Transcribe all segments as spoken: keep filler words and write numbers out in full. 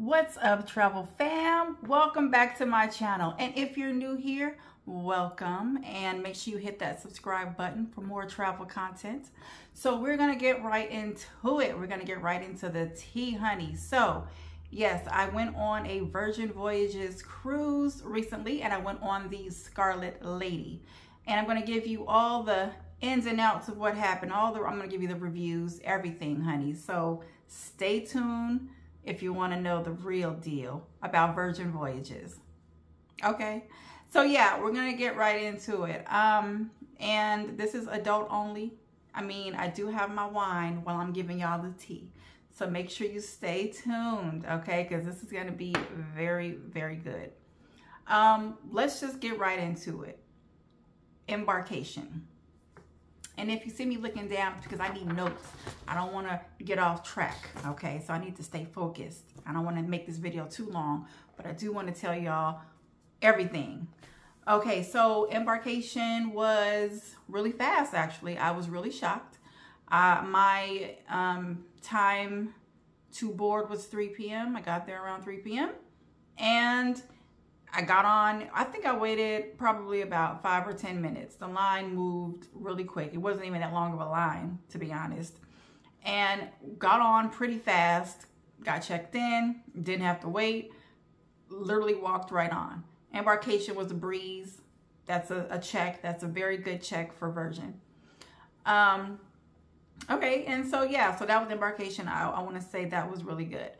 What's up, travel fam? Welcome back to my channel, and if you're new here, welcome, and make sure you hit that subscribe button for more travel content. So we're gonna get right into it. We're gonna get right into the tea, honey. So yes, I went on a Virgin Voyages cruise recently, and I went on the Scarlet Lady, and I'm gonna give you all the ins and outs of what happened. All the I'm gonna give you the reviews, everything, honey. So stay tuned if you want to know the real deal about Virgin Voyages. Okay, so yeah, we're gonna get right into it. Um, and this is adult only. I mean, I do have my wine while I'm giving y'all the tea, so make sure you stay tuned, okay? Because this is gonna be very, very good. Um, let's just get right into it. Embarkation. And if you see me looking down, because I need notes, I don't want to get off track, okay? So I need to stay focused. I don't want to make this video too long, but I do want to tell y'all everything. Okay, so embarkation was really fast, actually. I was really shocked. Uh, my um, time to board was three p m I got there around three p m and I got on, I think I waited probably about five or ten minutes. The line moved really quick. It wasn't even that long of a line, to be honest. And got on pretty fast, got checked in, didn't have to wait, literally walked right on. Embarkation was a breeze. That's a, a check. That's a very good check for Virgin. Um, okay, and so yeah, so that was embarkation. I, I want to say that was really good.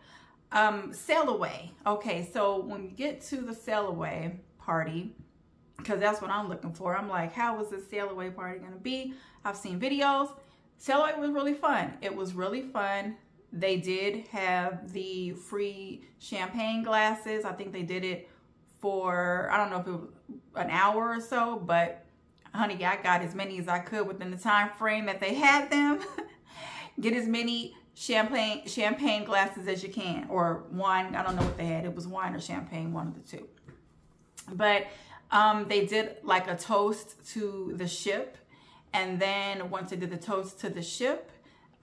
Um, sail away. Okay, so when we get to the sail away party, because that's what I'm looking for. I'm like, how is this sail away party going to be? I've seen videos. Sail away was really fun. It was really fun. They did have the free champagne glasses. I think they did it for, I don't know if it was an hour or so, but honey, I got as many as I could within the time frame that they had them. Get as many champagne champagne glasses as you can, or wine. I don't know what they had. It was wine or champagne, one of the two. But um they did like a toast to the ship, and then once they did the toast to the ship,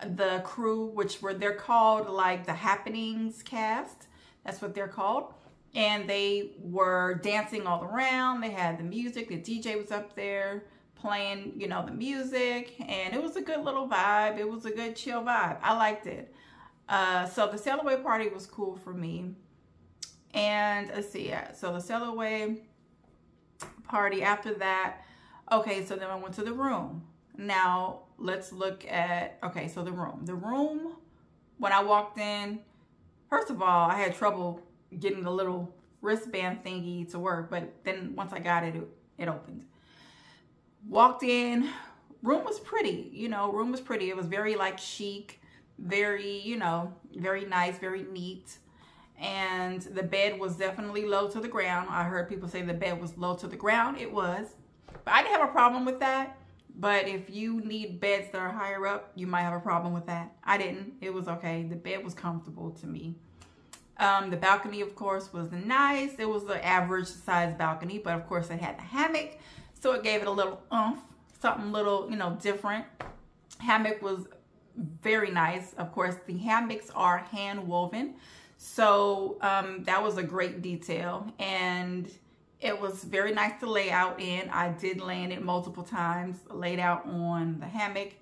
the crew, which were they're called like the Happenings cast, that's what they're called, and they were dancing all around. They had the music, the D J was up there playing, you know, the music, and it was a good little vibe. It was a good chill vibe. I liked it. Uh, so the sail away party was cool for me. And let's see, yeah, so the sail away party after that. Okay, so then I went to the room. Now let's look at, okay, so the room. The room, when I walked in, first of all, I had trouble getting the little wristband thingy to work, but then once I got it, it, it opened. Walked in, room was pretty, you know, room was pretty. It was very like chic, very, you know, very nice, very neat. And the bed was definitely low to the ground. I heard people say the bed was low to the ground. It was, but I didn't have a problem with that. But if you need beds that are higher up, you might have a problem with that. I didn't, it was okay. The bed was comfortable to me. Um, the balcony, of course, was nice. It was the average size balcony, but of course it had the hammock. So it gave it a little oomph, something little, you know, different. Hammock was very nice. Of course, the hammocks are hand woven. So um, that was a great detail. And it was very nice to lay out in. I did lay in it multiple times, laid out on the hammock.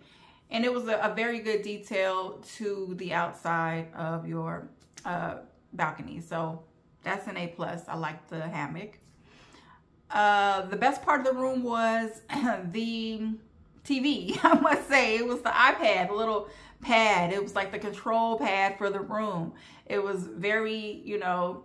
And it was a, a very good detail to the outside of your uh, balcony. So that's an A plus. I like the hammock. Uh, the best part of the room was the T V, I must say. It was the iPad, a little pad. It was like the control pad for the room. It was very, you know,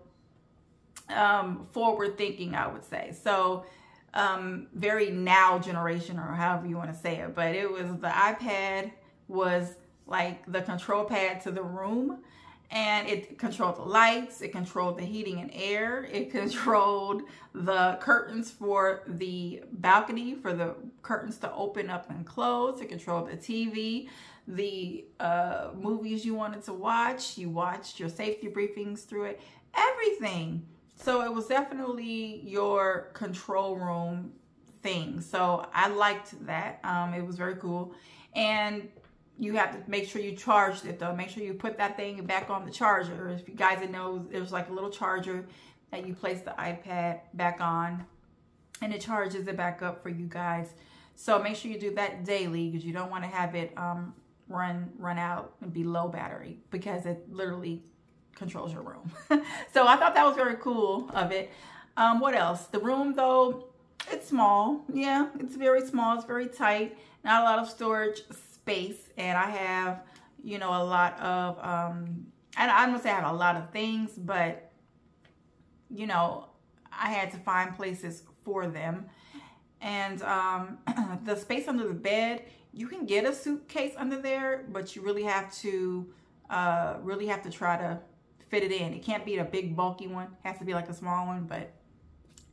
um, forward thinking, I would say. So, um, very now generation, or however you want to say it. But it was, the iPad was like the control pad to the room. And it controlled the lights, it controlled the heating and air, it controlled the curtains for the balcony, for the curtains to open up and close, it controlled the T V, the uh, movies you wanted to watch, you watched your safety briefings through it, everything. So it was definitely your control room thing. So I liked that. Um, it was very cool. And you have to make sure you charged it though. Make sure you put that thing back on the charger. If you guys didn't know, there's like a little charger that you place the iPad back on, and it charges it back up for you guys. So make sure you do that daily, because you don't want to have it um, run run out and be low battery, because it literally controls your room. So I thought that was very cool of it. Um, what else? The room though, it's small. Yeah, it's very small. It's very tight. Not a lot of storage space. And I have, you know, a lot of, um, I, I don't say I have a lot of things, but, you know, I had to find places for them. And um, the space under the bed, you can get a suitcase under there, but you really have to, uh, really have to try to fit it in. It can't be a big bulky one. It has to be like a small one. But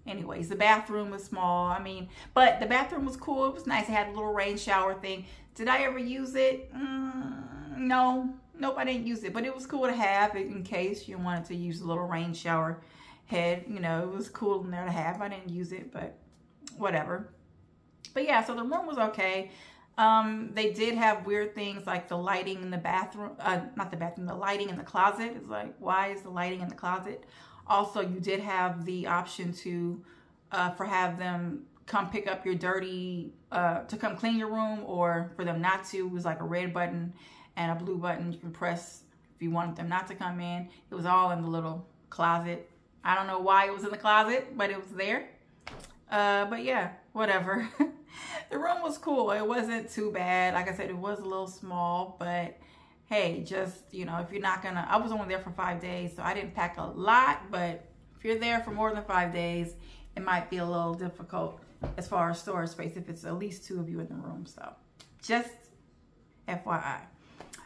anyways, the bathroom was small. I mean, but the bathroom was cool. It was nice. It had a little rain shower thing. Did I ever use it? Mm, no. Nope, I didn't use it. But it was cool to have in case you wanted to use a little rain shower head. You know, it was cool in there to have. I didn't use it, but whatever. But yeah, so the room was okay. Um, they did have weird things like the lighting in the bathroom, uh, not the bathroom, the lighting in the closet. It's like, why is the lighting in the closet? Also, you did have the option to, uh, for have them come pick up your dirty, uh, to come clean your room, or for them not to. It was like a red button and a blue button you can press if you wanted them not to come in. It was all in the little closet. I don't know why it was in the closet, but it was there. Uh, but yeah, whatever. The room was cool. It wasn't too bad. Like I said, it was a little small, but hey, just, you know, if you're not gonna, I was only there for five days, so I didn't pack a lot, but if you're there for more than five days, it might be a little difficult as far as storage space if it's at least two of you in the room. So just F Y I.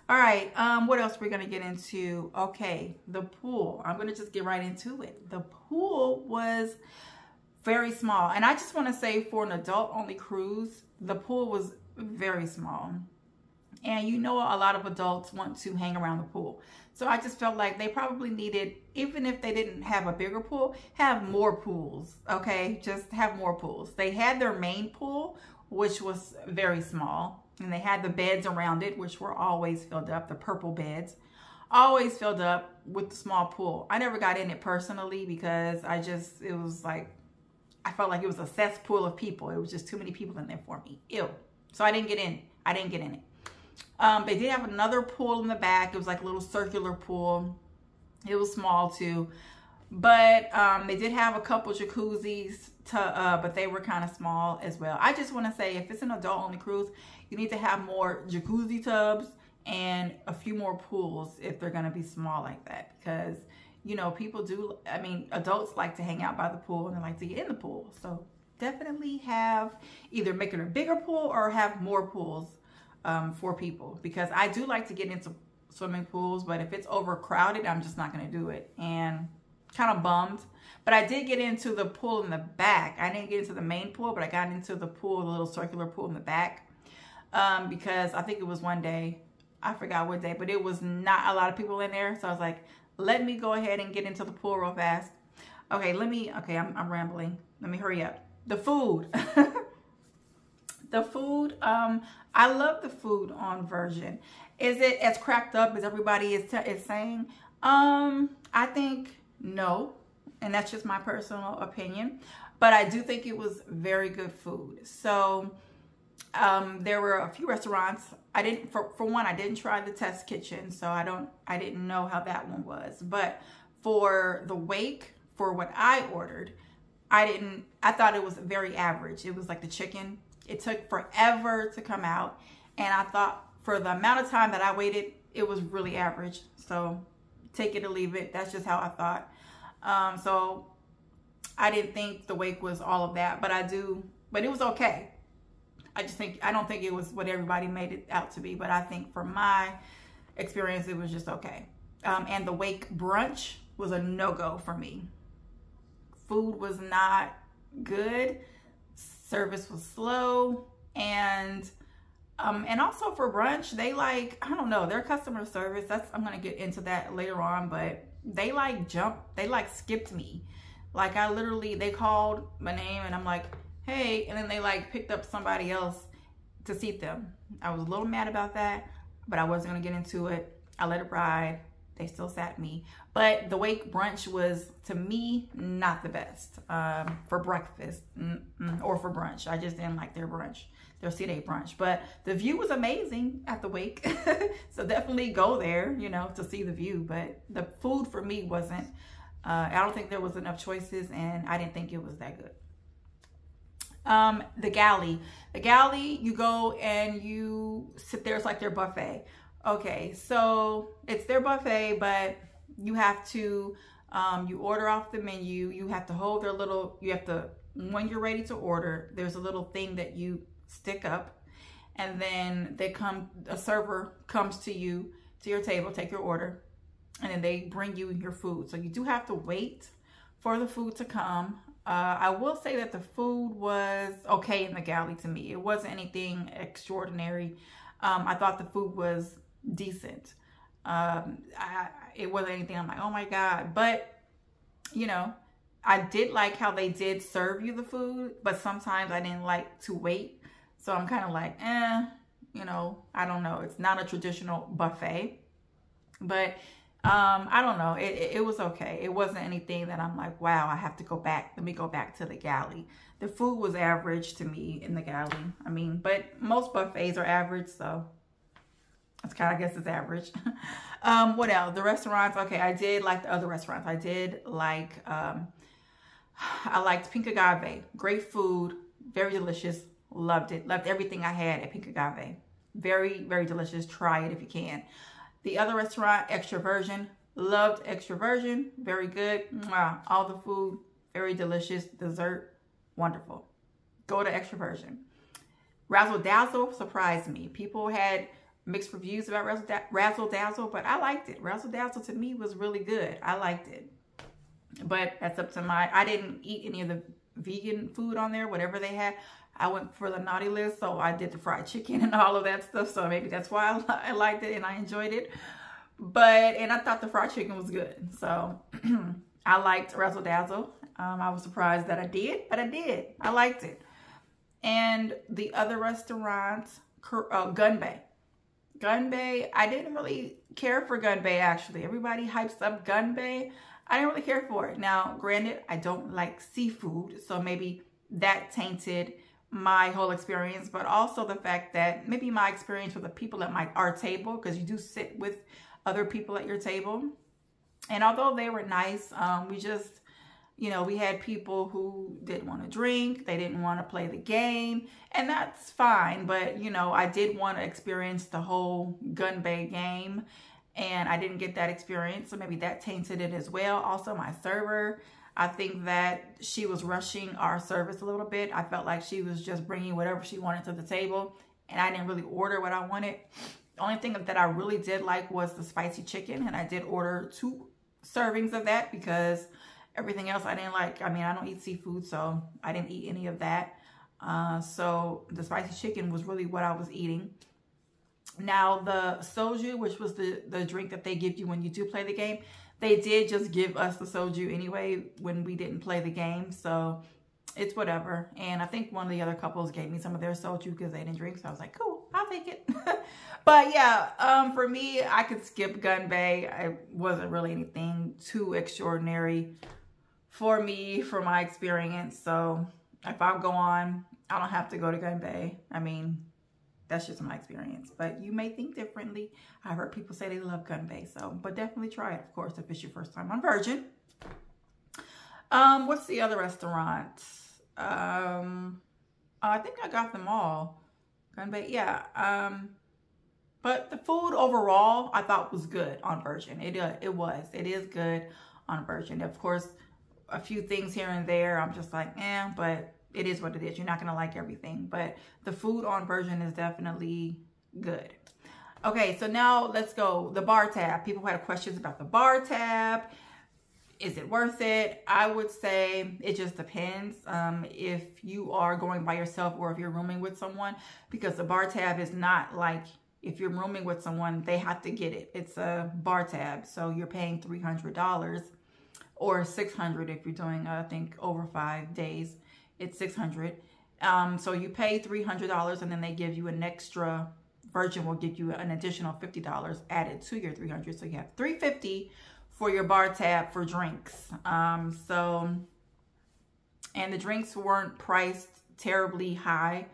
All right, um, what else we're gonna get into? Okay, the pool. I'm gonna just get right into it. The pool was very small. And I just want to say, for an adult only cruise, the pool was very small. And you know, a lot of adults want to hang around the pool. So I just felt like they probably needed, even if they didn't have a bigger pool, have more pools. Okay, just have more pools. They had their main pool, which was very small. And they had the beds around it, which were always filled up, the purple beds. Always filled up with the small pool. I never got in it personally because I just, it was like, I felt like it was a cesspool of people. It was just too many people in there for me. Ew. So I didn't get in. I didn't get in it. Um, they did have another pool in the back. It was like a little circular pool. It was small too. But um, they did have a couple jacuzzis, to, uh, but they were kind of small as well. I just want to say, if it's an adult-only cruise, you need to have more jacuzzi tubs and a few more pools if they're going to be small like that. Because, you know, people do, I mean, adults like to hang out by the pool and they like to get in the pool. So definitely have, either make it a bigger pool or have more pools um, for people. Because I do like to get into swimming pools, but if it's overcrowded, I'm just not going to do it. And kind of bummed. But I did get into the pool in the back. I didn't get into the main pool, but I got into the pool, the little circular pool in the back. Um, because I think it was one day, I forgot what day, but it was not a lot of people in there. So I was like, let me go ahead and get into the pool real fast. Okay, let me, okay, I'm, I'm rambling. Let me hurry up. The food. The food, um, I love the food on Virgin. Is it as cracked up as everybody is, is saying? Um, I think no, and that's just my personal opinion. But I do think it was very good food. So um, there were a few restaurants. I didn't, for, for one, I didn't try the test kitchen, so I don't, I didn't know how that one was. But for the wake, for what I ordered, I didn't, I thought it was very average. It was like the chicken. It took forever to come out. And I thought for the amount of time that I waited, it was really average. So take it or leave it. That's just how I thought. Um, so I didn't think the wake was all of that, but I do, but it was okay. I just think, I don't think it was what everybody made it out to be, but I think for my experience, it was just okay. Um, and the wake brunch was a no-go for me. Food was not good. Service was slow. And, um, and also for brunch, they like, I don't know, their customer service, that's, I'm going to get into that later on, but they like jump, they like skipped me. Like I literally, they called my name and I'm like, hey, and then they like picked up somebody else to seat them. I was a little mad about that, but I wasn't gonna get into it. I let it ride. They still sat me. But the wake brunch was, to me, not the best um, for breakfast mm-mm, or for brunch. I just didn't like their brunch, their C-Day brunch. But the view was amazing at the wake. So definitely go there, you know, to see the view. But the food for me wasn't, uh, I don't think there was enough choices, and I didn't think it was that good. Um, the galley. The galley, you go and you sit there. It's like their buffet. Okay, so it's their buffet, but you have to, um, you order off the menu. You have to hold their little, you have to, when you're ready to order, there's a little thing that you stick up, and then they come, a server comes to you, to your table, take your order, and then they bring you your food. So you do have to wait for the food to come. Uh, I will say that the food was okay in the galley to me. It wasn't anything extraordinary. Um, I thought the food was decent. Um, I, it wasn't anything I'm like, oh my God. But, you know, I did like how they did serve you the food, but sometimes I didn't like to wait. So I'm kind of like, eh, you know, I don't know. It's not a traditional buffet, but um, I don't know. It, it, it was okay. It wasn't anything that I'm like, wow, I have to go back. Let me go back to the galley. The food was average to me in the galley. I mean, but most buffets are average, so it's kind of, I guess it's average. um, what else? The restaurants. Okay, I did like the other restaurants. I did like, um, I liked Pink Agave. Great food, very delicious. Loved it. Loved everything I had at Pink Agave. Very, very delicious. Try it if you can. The other restaurant, Extraversion. Loved Extraversion. Very good. Wow, all the food, very delicious. Dessert, wonderful. Go to Extraversion. Razzle Dazzle surprised me. People had mixed reviews about Razzle Dazzle, but I liked it. Razzle Dazzle to me was really good. I liked it. But that's up to my, I didn't eat any of the vegan food on there, whatever they had. I went for the naughty list, so I did the fried chicken and all of that stuff. So maybe that's why I, I liked it and I enjoyed it. But, and I thought the fried chicken was good. So I liked Razzle Dazzle. Um, I was surprised that I did, but I did. I liked it. And the other restaurants, uh, Gunbae. Gunbae, I didn't really care for Gunbae, actually. Everybody hypes up Gunbae. I didn't really care for it. Now, granted, I don't like seafood, so maybe that tainted my whole experience, but also the fact that maybe my experience with the people at my our table, because you do sit with other people at your table. And although they were nice, um, we just... You know, we had people who didn't want to drink. They didn't want to play the game. And that's fine. But, you know, I did want to experience the whole Gunbae game. And I didn't get that experience. So maybe that tainted it as well. Also, my server. I think that she was rushing our service a little bit. I felt like she was just bringing whatever she wanted to the table. And I didn't really order what I wanted. The only thing that I really did like was the spicy chicken. And I did order two servings of that because... Everything else I didn't like. I mean, I don't eat seafood, so I didn't eat any of that. Uh, so the spicy chicken was really what I was eating. Now the soju, which was the, the drink that they give you when you do play the game, they did just give us the soju anyway when we didn't play the game. So it's whatever. And I think one of the other couples gave me some of their soju because they didn't drink. So I was like, cool, I'll take it. But yeah, um, for me, I could skip Gunbae. It wasn't really anything too extraordinary for me, for my experience. So if I go on, I don't have to go to Gunbae. I mean, that's just my experience, but you may think differently. I've heard people say they love Gunbae, so, but definitely try it, of course, if it's your first time on Virgin. Um, what's the other restaurant? Um, I think I got them all. Gunbae, yeah. Um, but the food overall, I thought was good on Virgin. It, uh, it was, it is good on Virgin. Of course, a few things here and there, I'm just like, eh, but it is what it is. You're not going to like everything, but the food on Virgin is definitely good. Okay, so now let's go. The bar tab. People had questions about the bar tab. Is it worth it? I would say it just depends um, if you are going by yourself or if you're rooming with someone, because the bar tab is not like if you're rooming with someone, they have to get it. It's a bar tab, so you're paying three hundred dollars. Or six hundred dollars if you're doing, uh, I think, over five days, it's six hundred dollars. Um, so you pay three hundred dollars and then they give you an extra Virgin will get you an additional fifty dollars added to your three hundred dollars. So you have three hundred fifty dollars for your bar tab for drinks. Um, so, and the drinks weren't priced terribly high.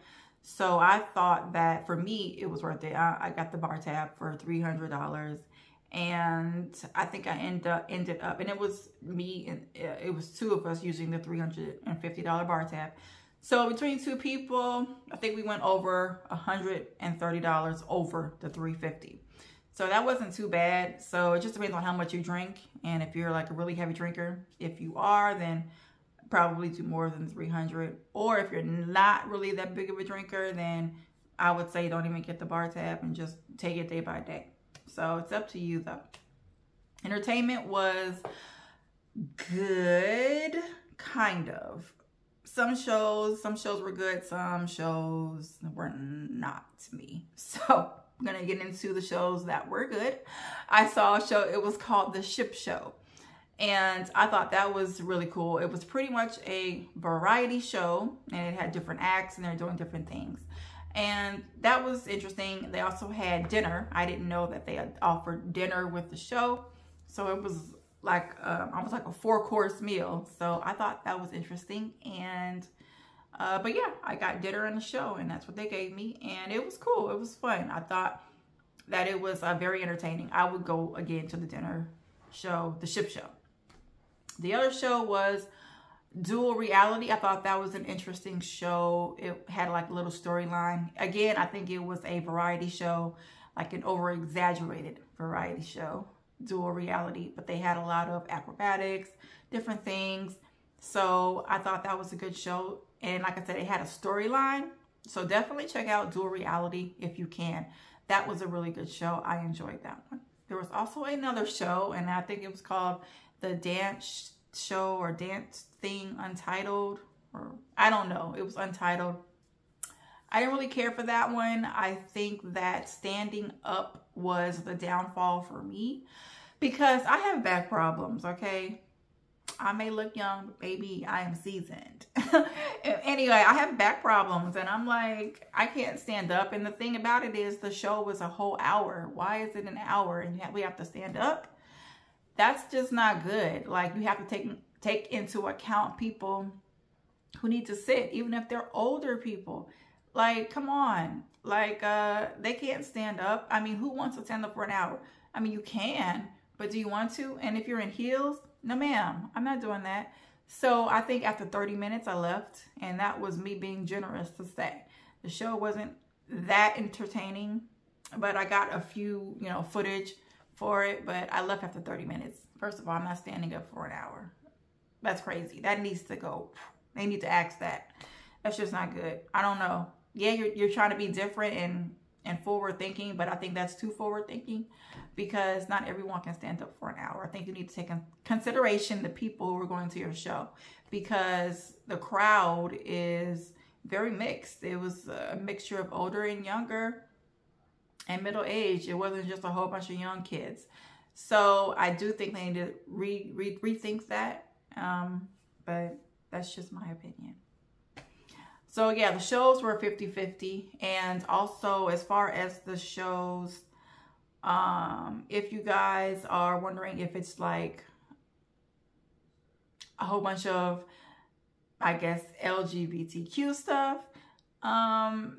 So I thought that for me, it was worth it. I, I got the bar tab for three hundred dollars. And I think I end up, ended up, and it was me, and it was two of us using the three hundred fifty dollars bar tab. So between two people, I think we went over one hundred thirty dollars over the three hundred fifty dollars. So that wasn't too bad. So it just depends on how much you drink. And if you're like a really heavy drinker, if you are, then probably do more than three hundred dollars. Or if you're not really that big of a drinker, then I would say don't even get the bar tab and just take it day by day. So it's up to you though. Entertainment was good, kind of. Some shows, some shows were good, some shows were not to me. So I'm gonna get into the shows that were good. I saw a show, it was called The Ship Show. And I thought that was really cool. It was pretty much a variety show and it had different acts and they're doing different things. And that was interesting. They also had dinner. I didn't know that they had offered dinner with the show. So it was like uh, almost like a four course meal. So I thought that was interesting. And, uh, but yeah, I got dinner in the show and that's what they gave me. And it was cool. It was fun. I thought that it was uh, very entertaining. I would go again to the dinner show, the Ship Show. The other show was Dual Reality. I thought that was an interesting show. It had like a little storyline. Again, I think it was a variety show, like an over-exaggerated variety show, Dual Reality. But they had a lot of acrobatics, different things. So I thought that was a good show. And like I said, it had a storyline. So definitely check out Dual Reality if you can. That was a really good show. I enjoyed that one. There was also another show, and I think it was called The Dance Show or Dance Thing Untitled, or I don't know, it was Untitled. I didn't really care for that one. I think that standing up was the downfall for me because I have back problems, okay? I may look young, but baby, I am seasoned. Anyway, I have back problems and I'm like, I can't stand up. And the thing about it is the show was a whole hour. Why is it an hour and we have to stand up? That's just not good. Like you have to take take into account people who need to sit, even if they're older people. Like, come on. Like, uh, they can't stand up. I mean, who wants to stand up for an hour? I mean, you can, but do you want to? And if you're in heels, no ma'am, I'm not doing that. So I think after thirty minutes I left, and that was me being generous to say. The show wasn't that entertaining, but I got a few, you know, footage for it, but I left after thirty minutes. First of all, I'm not standing up for an hour. That's crazy. That needs to go. They need to ask that. That's just not good. I don't know. Yeah, you're, you're trying to be different and, and forward thinking, but I think that's too forward thinking because not everyone can stand up for an hour. I think you need to take in consideration the people who are going to your show because the crowd is very mixed. It was a mixture of older and younger and middle age. It wasn't just a whole bunch of young kids. So I do think they need to re, re, rethink that. Um, but that's just my opinion. So yeah, the shows were fifty fifty. And also as far as the shows, um, if you guys are wondering if it's like a whole bunch of, I guess, L G B T Q stuff, um,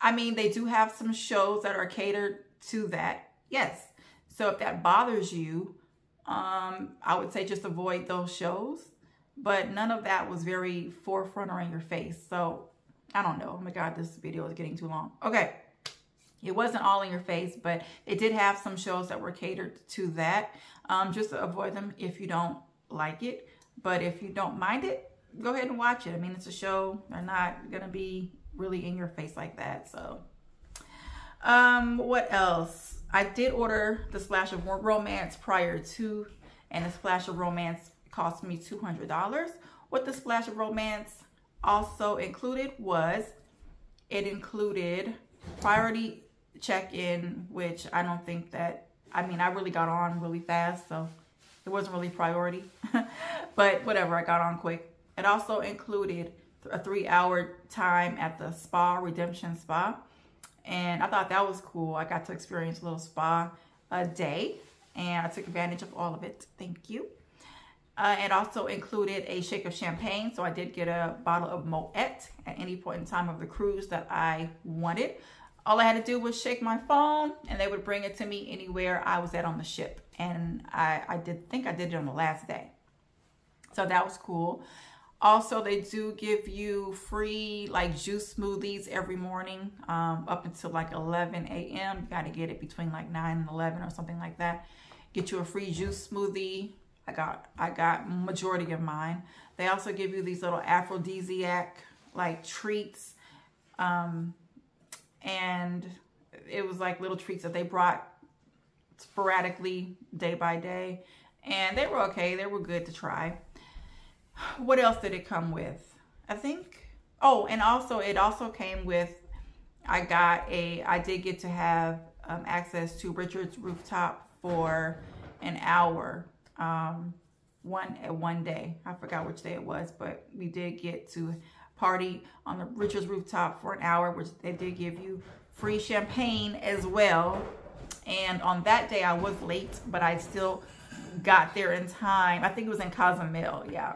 I mean, they do have some shows that are catered to that. Yes. So if that bothers you, um, I would say just avoid those shows. But none of that was very forefront or in your face. So I don't know. Oh my God, this video is getting too long. Okay. It wasn't all in your face, but it did have some shows that were catered to that. Um, just avoid them if you don't like it. But if you don't mind it, go ahead and watch it. I mean, it's a show. They're not going to be really in your face like that. So um what else? I did order the Splash of Romance prior to, and the Splash of Romance cost me two hundred dollars. What the Splash of Romance also included was it included priority check-in, which I don't think that, I mean, I really got on really fast, so it wasn't really priority. But whatever, I got on quick. It also included a three hour time at the spa, Redemption Spa. and I thought that was cool. I got to experience a little spa a day, and I took advantage of all of it. Thank you. Uh, it also included a shake of champagne, so I did get a bottle of Moet at any point in time of the cruise that I wanted. All I had to do was shake my phone, and they would bring it to me anywhere I was at on the ship. And I, I did think I did it on the last day. So that was cool. Also, they do give you free like juice smoothies every morning um, up until like eleven a m You got to get it between like nine and eleven or something like that. Get you a free juice smoothie. I got I got majority of mine. They also give you these little aphrodisiac like treats. Um, and it was like little treats that they brought sporadically day by day. And they were okay. They were good to try. What else did it come with? I think, oh, and also it also came with, I got a, I did get to have um, access to Richard's Rooftop for an hour, um, one at one day. I forgot which day it was, but we did get to party on the Richard's Rooftop for an hour, which they did give you free champagne as well. And on that day I was late, but I still got there in time. I think it was in Cozumel, yeah.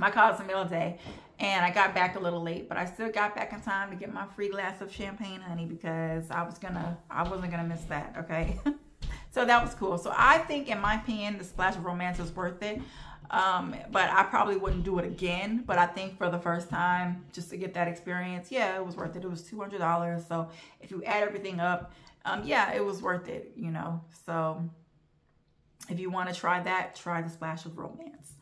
My Cozumel day, and I got back a little late, but I still got back in time to get my free glass of champagne, honey, because I was gonna, I wasn't gonna miss that, okay? So that was cool. So I think, in my opinion, the Splash of Romance is worth it, um, but I probably wouldn't do it again, but I think for the first time, just to get that experience, yeah, it was worth it. It was two hundred dollars, so if you add everything up, um, yeah, it was worth it, you know? So if you wanna try that, try the Splash of Romance.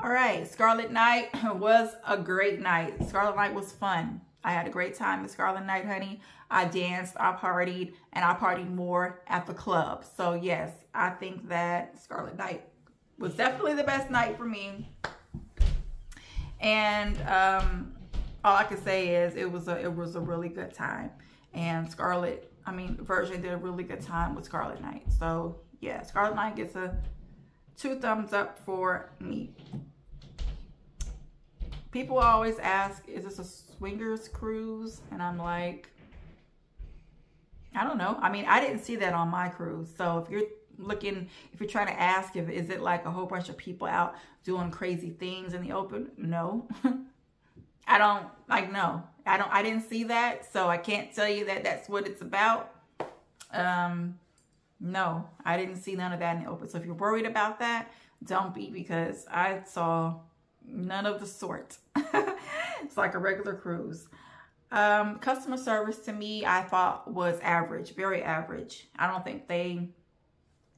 All right, Scarlet Night was a great night. Scarlet Night was fun. I had a great time at Scarlet Night, honey. I danced, I partied, and I partied more at the club. So yes, I think that Scarlet Night was definitely the best night for me. And um, all I can say is it was a it was a really good time. And Scarlet, I mean, Virgin did a really good time with Scarlet Night. So yeah, Scarlet Night gets a two thumbs up for me. People always ask, is this a swingers cruise? And I'm like, I don't know. I mean, I didn't see that on my cruise. So if you're looking, if you're trying to ask, if is it like a whole bunch of people out doing crazy things in the open? No. I don't, like, no. I don't, I didn't see that. So I can't tell you that that's what it's about. Um, no, I didn't see none of that in the open. So if you're worried about that, don't be, because I saw none of the sort. It's like a regular cruise. Um, customer service to me, I thought was average, very average. I don't think they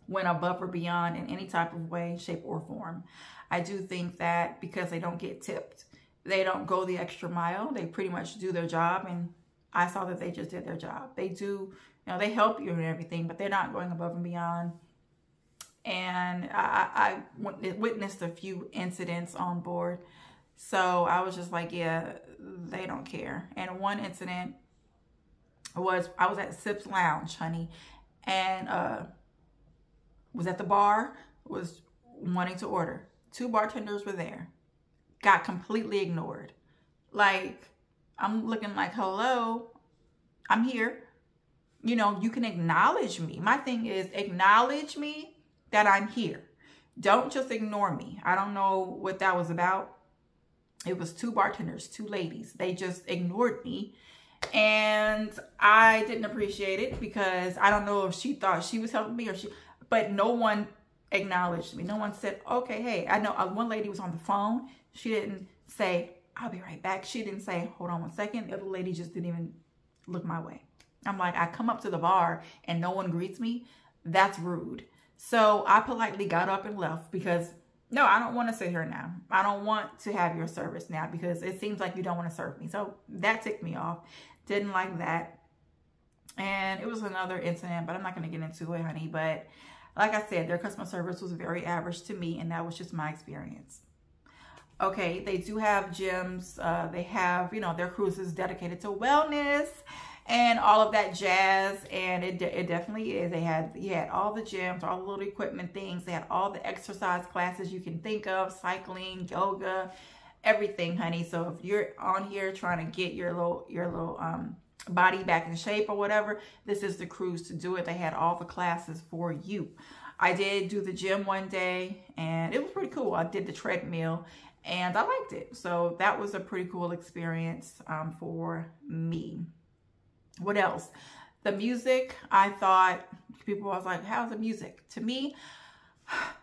went above or beyond in any type of way, shape, or form. I do think that because they don't get tipped, they don't go the extra mile. They pretty much do their job, and I saw that they just did their job. They do, you know, they help you and everything, but they're not going above and beyond. And I, I witnessed a few incidents on board. So I was just like, yeah, they don't care. And one incident was, I was at Sips Lounge, honey, and uh, was at the bar, was wanting to order. Two bartenders were there, got completely ignored. Like, I'm looking like, hello, I'm here. You know, you can acknowledge me. My thing is, acknowledge me that I'm here. Don't just ignore me. I don't know what that was about. It was two bartenders, two ladies. They just ignored me, and I didn't appreciate it, because I don't know if she thought she was helping me or she, but no one acknowledged me. No one said, okay, hey, I know one lady was on the phone. She didn't say, I'll be right back. She didn't say, hold on one second. The other lady just didn't even look my way. I'm like, I come up to the bar and no one greets me. That's rude. So I politely got up and left, because no, I don't want to sit here now. I don't want to have your service now, because it seems like you don't want to serve me. So that ticked me off. Didn't like that. And it was another incident, but I'm not going to get into it, honey. But like I said, their customer service was very average to me, and that was just my experience. Okay, they do have gyms. Uh, they have, you know, their cruises dedicated to wellness and all of that jazz, and it, it definitely is. They had, you had all the gyms, all the little equipment things. They had all the exercise classes you can think of, cycling, yoga, everything, honey. So if you're on here trying to get your little, your little um, body back in shape or whatever, this is the cruise to do it. They had all the classes for you. I did do the gym one day and it was pretty cool. I did the treadmill and I liked it. So that was a pretty cool experience um, for me. What else? The music, I thought, people was like, how's the music? To me,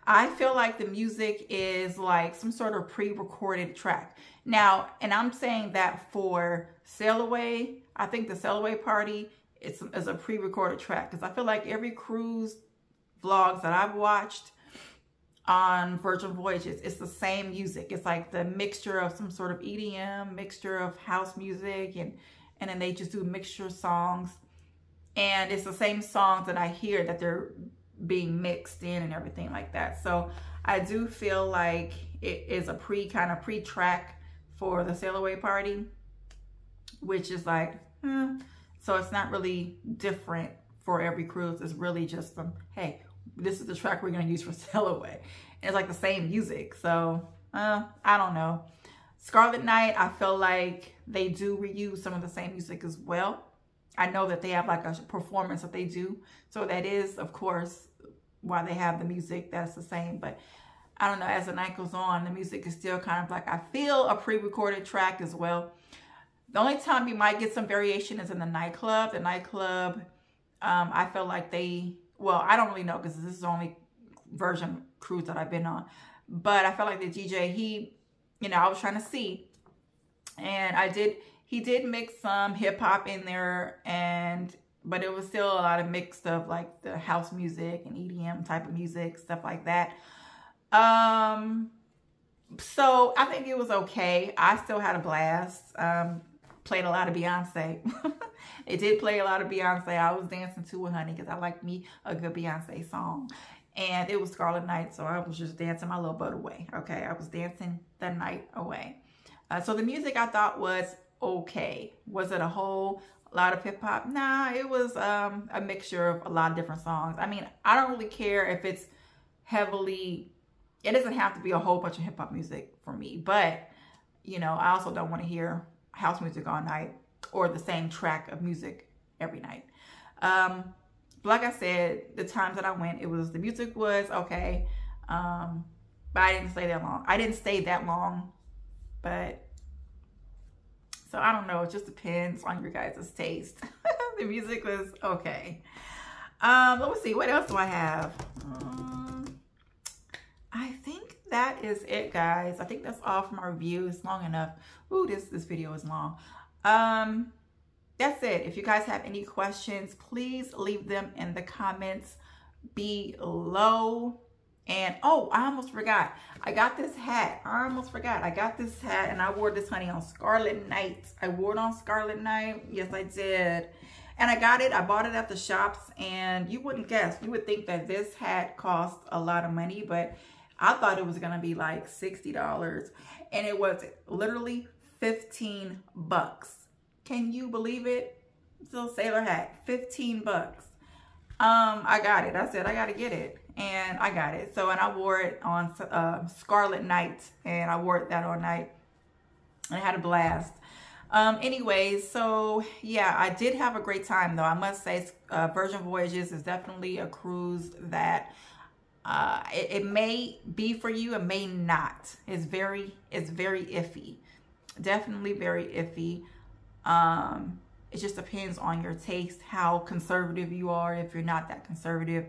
I feel like the music is like some sort of pre-recorded track. Now, and I'm saying that for Sail Away, I think the Sail Away party is, is a pre-recorded track, because I feel like every cruise vlogs that I've watched on Virgin Voyages, it's the same music. It's like the mixture of some sort of E D M, mixture of house music, and, and then they just do mixture songs. And it's the same songs that I hear that they're being mixed in and everything like that. So I do feel like it is a pre kind of pre track for the Sail Away party, which is like, eh. So it's not really different for every cruise. It's really just some, hey, this is the track we're going to use for Sail Away. And it's like the same music. So uh, I don't know. Scarlet Night, I feel like they do reuse some of the same music as well. I know that they have like a performance that they do. So that is, of course, why they have the music that's the same. But I don't know, as the night goes on, the music is still kind of like, I feel a pre-recorded track as well. The only time you might get some variation is in the nightclub. The nightclub, um, I feel like they, well, I don't really know because this is the only Virgin cruise that I've been on. But I felt like the D J, he, you know, I was trying to see. And I did... He did mix some hip hop in there, and but it was still a lot of mix of like the house music and E D M type of music, stuff like that. Um, so I think it was okay. I still had a blast. Um, played a lot of Beyonce. It did play a lot of Beyonce. I was dancing to it, honey, because I like me a good Beyonce song. And it was Scarlet Night, so I was just dancing my little butt away. Okay, I was dancing the night away. Uh, so the music I thought was okay. Was it a whole lot of hip hop? Nah, it was um, a mixture of a lot of different songs. I mean, I don't really care if it's heavily, it doesn't have to be a whole bunch of hip hop music for me, but you know, I also don't want to hear house music all night or the same track of music every night. Um, like I said, the times that I went, it was, the music was okay. Um, but I didn't stay that long. I didn't stay that long, but so I don't know, it just depends on your guys' taste. The music was okay. Um, let's see, what else do I have? Um, I think that is it, guys. I think that's all for my review. It's long enough. Ooh, this, this video is long. Um, that's it. If you guys have any questions, please leave them in the comments below. And, oh, I almost forgot. I got this hat. I almost forgot. I got this hat, and I wore this, honey, on Scarlet Night. I wore it on Scarlet Night. Yes, I did. And I got it. I bought it at the shops, and you wouldn't guess. You would think that this hat cost a lot of money, but I thought it was going to be like sixty dollars, and it was literally fifteen bucks. Can you believe it? It's a little sailor hat. fifteen bucks. Um, I got it. I said, I got to get it. And I got it. So, and I wore it on uh, Scarlet Night, and I wore it that all night. I had a blast. Um, anyways, so yeah, I did have a great time though. I must say uh, Virgin Voyages is definitely a cruise that uh, it, it may be for you. It may not. It's very, it's very iffy. Definitely very iffy. Um, it just depends on your taste, how conservative you are, if you're not that conservative,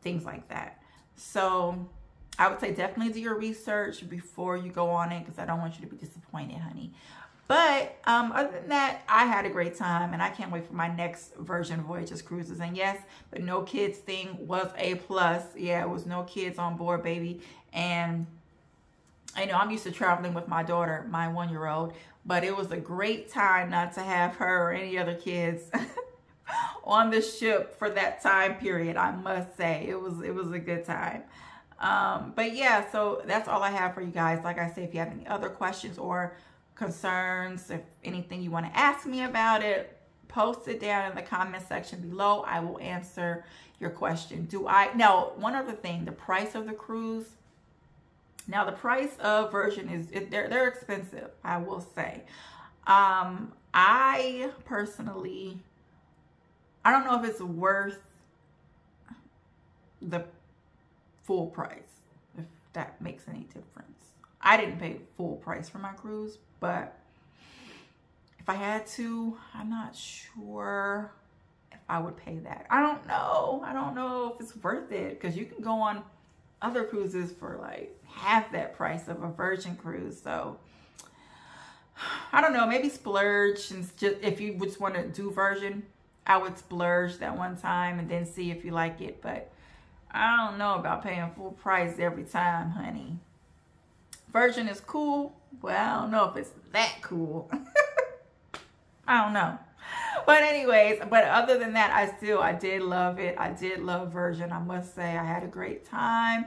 things like that. So I would say definitely do your research before you go on it, because I don't want you to be disappointed, honey. But um, other than that, I had a great time, and I can't wait for my next Virgin Voyages cruises. And yes, the no kids thing was a plus. Yeah, it was no kids on board, baby. And I know I'm used to traveling with my daughter, my one-year-old, but it was a great time not to have her or any other kids on the ship for that time period. I must say it was it was a good time. Um but yeah, so that's all I have for you guys. Like I say, if you have any other questions or concerns, if anything you want to ask me about it, post it down in the comment section below. I will answer your question. Do I now one other thing, the price of the cruise. Now the price of Virgin is, they're, they're expensive, I will say. Um, I personally, I don't know if it's worth the full price, if that makes any difference. I didn't pay full price for my cruise, but if I had to, I'm not sure if I would pay that. I don't know. I don't know if it's worth it, because you can go on other cruises for like half that price of a Virgin cruise. So I don't know, maybe splurge, and just if you just want to do Virgin, I would splurge that one time and then see if you like it. But I don't know about paying full price every time, honey. Virgin is cool, but I don't know if it's that cool. I don't know. But anyways, but other than that, I still, I did love it. I did love Virgin. I must say I had a great time.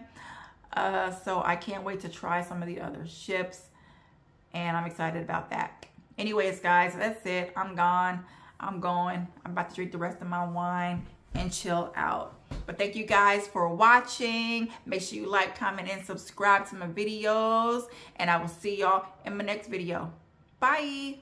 Uh, so I can't wait to try some of the other ships. And I'm excited about that. Anyways, guys, that's it. I'm gone. I'm going. I'm about to drink the rest of my wine and chill out. But thank you guys for watching. Make sure you like, comment, and subscribe to my videos. And I will see y'all in my next video. Bye.